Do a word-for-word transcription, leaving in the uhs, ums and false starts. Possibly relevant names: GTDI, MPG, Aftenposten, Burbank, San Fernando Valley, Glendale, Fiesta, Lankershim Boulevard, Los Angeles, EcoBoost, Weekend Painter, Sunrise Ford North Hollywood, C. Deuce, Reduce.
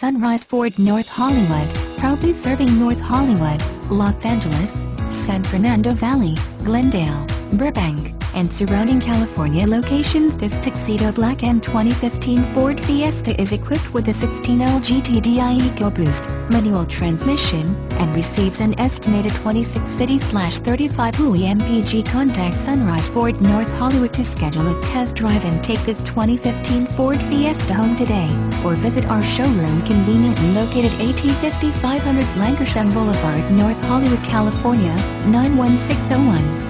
Sunrise Ford North Hollywood, proudly serving North Hollywood, Los Angeles, San Fernando Valley, Glendale, Burbank, and surrounding California locations. This tuxedo black and twenty fifteen Ford Fiesta is equipped with a sixteen liter G T D I EcoBoost manual transmission, and receives an estimated twenty-six city slash thirty-five horsepower M P G. Contact Sunrise Ford North Hollywood to schedule a test drive and take this twenty fifteen Ford Fiesta home today, or visit our showroom conveniently located at fifty-five hundred Lankershim Boulevard, North Hollywood, California, nine one six zero one.